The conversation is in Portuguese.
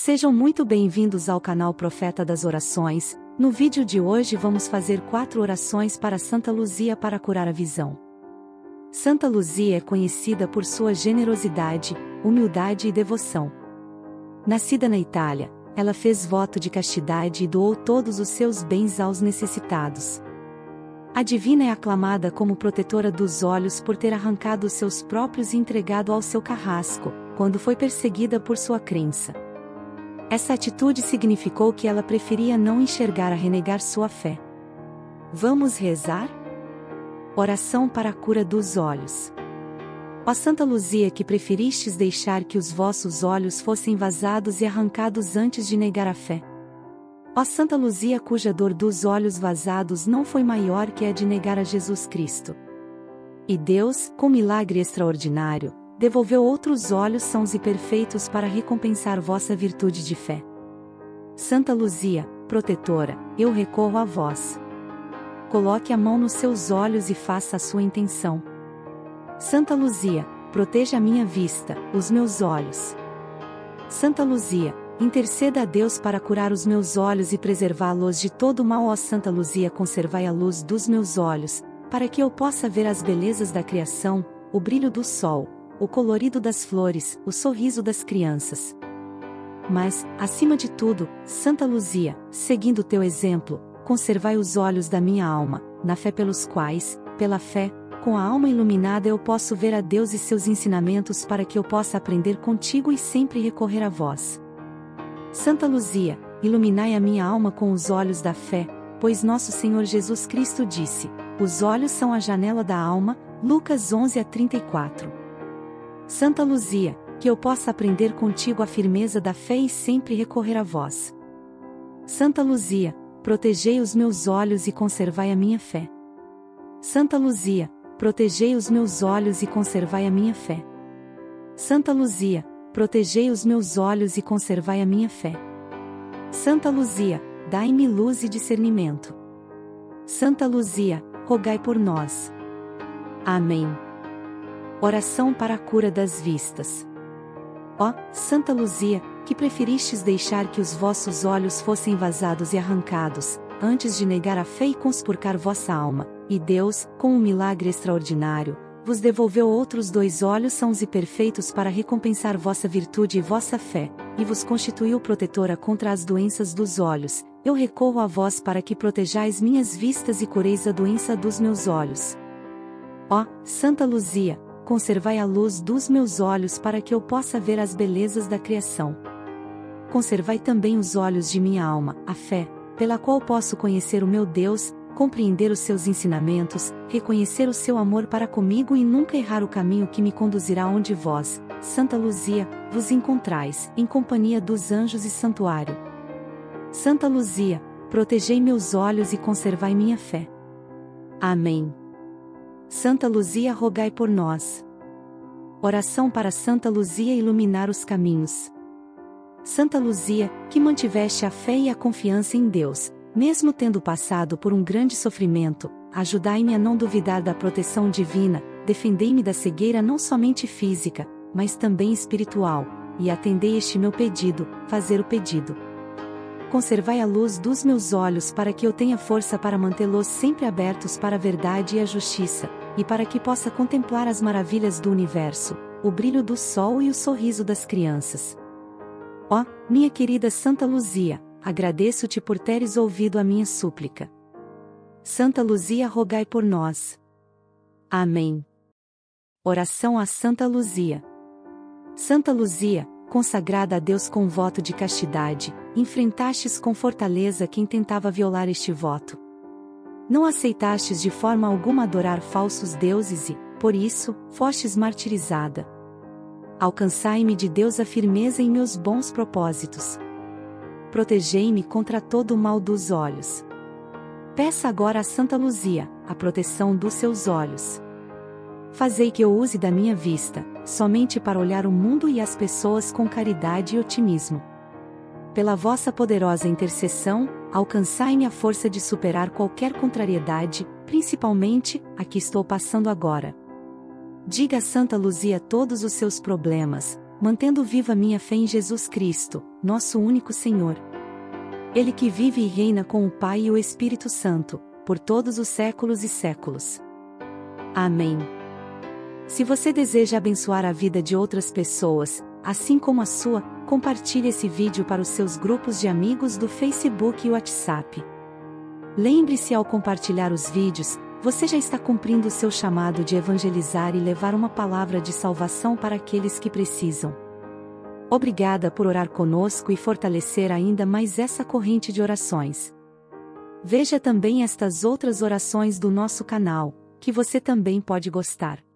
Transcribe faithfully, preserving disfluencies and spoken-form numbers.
Sejam muito bem-vindos ao canal Profeta das Orações. No vídeo de hoje vamos fazer quatro orações para Santa Luzia para curar a visão. Santa Luzia é conhecida por sua generosidade, humildade e devoção. Nascida na Itália, ela fez voto de castidade e doou todos os seus bens aos necessitados. A divina é aclamada como protetora dos olhos por ter arrancado os seus próprios e entregado ao seu carrasco, quando foi perseguida por sua crença. Essa atitude significou que ela preferia não enxergar a renegar sua fé. Vamos rezar? Oração para a cura dos olhos. Ó Santa Luzia, que preferistes deixar que os vossos olhos fossem vazados e arrancados antes de negar a fé. Ó Santa Luzia, cuja dor dos olhos vazados não foi maior que a de negar a Jesus Cristo. E Deus, com milagre extraordinário, devolveu outros olhos sãos e perfeitos para recompensar vossa virtude de fé. Santa Luzia, protetora, eu recorro a vós. Coloque a mão nos seus olhos e faça a sua intenção. Santa Luzia, proteja a minha vista, os meus olhos. Santa Luzia, interceda a Deus para curar os meus olhos e preservá-los de todo o mal. Ó Santa Luzia, conservai a luz dos meus olhos, para que eu possa ver as belezas da criação, o brilho do sol, o colorido das flores, o sorriso das crianças. Mas, acima de tudo, Santa Luzia, seguindo teu exemplo, conservai os olhos da minha alma, na fé pelos quais, pela fé, com a alma iluminada eu posso ver a Deus e seus ensinamentos, para que eu possa aprender contigo e sempre recorrer a vós. Santa Luzia, iluminai a minha alma com os olhos da fé, pois nosso Senhor Jesus Cristo disse: os olhos são a janela da alma, Lucas onze a trinta e quatro. Santa Luzia, que eu possa aprender contigo a firmeza da fé e sempre recorrer a vós. Santa Luzia, protegei os meus olhos e conservai a minha fé. Santa Luzia, protegei os meus olhos e conservai a minha fé. Santa Luzia, protegei os meus olhos e conservai a minha fé. Santa Luzia, dai-me luz e discernimento. Santa Luzia, rogai por nós. Amém. Oração para a cura das vistas. Ó, Santa Luzia, que preferistes deixar que os vossos olhos fossem vazados e arrancados, antes de negar a fé e conspurcar vossa alma, e Deus, com um milagre extraordinário, vos devolveu outros dois olhos sãos e perfeitos para recompensar vossa virtude e vossa fé, e vos constituiu protetora contra as doenças dos olhos, eu recorro a vós para que protejais minhas vistas e cureis a doença dos meus olhos. Ó, Santa Luzia, conservai a luz dos meus olhos para que eu possa ver as belezas da criação. Conservai também os olhos de minha alma, a fé, pela qual posso conhecer o meu Deus, compreender os seus ensinamentos, reconhecer o seu amor para comigo e nunca errar o caminho que me conduzirá onde vós, Santa Luzia, vos encontrais, em companhia dos anjos e santuário. Santa Luzia, protegei meus olhos e conservai minha fé. Amém. Santa Luzia, rogai por nós. Oração para Santa Luzia iluminar os caminhos. Santa Luzia, que mantiveste a fé e a confiança em Deus, mesmo tendo passado por um grande sofrimento, ajudai-me a não duvidar da proteção divina, defendei-me da cegueira não somente física, mas também espiritual, e atendei este meu pedido, fazer o pedido. Conservai a luz dos meus olhos para que eu tenha força para mantê-los sempre abertos para a verdade e a justiça, e para que possa contemplar as maravilhas do universo, o brilho do sol e o sorriso das crianças. Ó, minha querida Santa Luzia, agradeço-te por teres ouvido a minha súplica. Santa Luzia, rogai por nós. Amém. Oração a Santa Luzia. Santa Luzia, consagrada a Deus com voto de castidade, enfrentastes com fortaleza quem tentava violar este voto. Não aceitastes de forma alguma adorar falsos deuses e, por isso, fostes martirizada. Alcançai-me de Deus a firmeza em meus bons propósitos. Protegei-me contra todo o mal dos olhos. Peça agora a Santa Luzia a proteção dos seus olhos. Fazei que eu use da minha vista, somente para olhar o mundo e as pessoas com caridade e otimismo. Pela vossa poderosa intercessão, alcançai-me a força de superar qualquer contrariedade, principalmente a que estou passando agora. Diga a Santa Luzia todos os seus problemas, mantendo viva minha fé em Jesus Cristo, nosso único Senhor. Ele que vive e reina com o Pai e o Espírito Santo, por todos os séculos e séculos. Amém. Se você deseja abençoar a vida de outras pessoas, assim como a sua, compartilhe esse vídeo para os seus grupos de amigos do Facebook e WhatsApp. Lembre-se, ao compartilhar os vídeos, você já está cumprindo o seu chamado de evangelizar e levar uma palavra de salvação para aqueles que precisam. Obrigada por orar conosco e fortalecer ainda mais essa corrente de orações. Veja também estas outras orações do nosso canal, que você também pode gostar.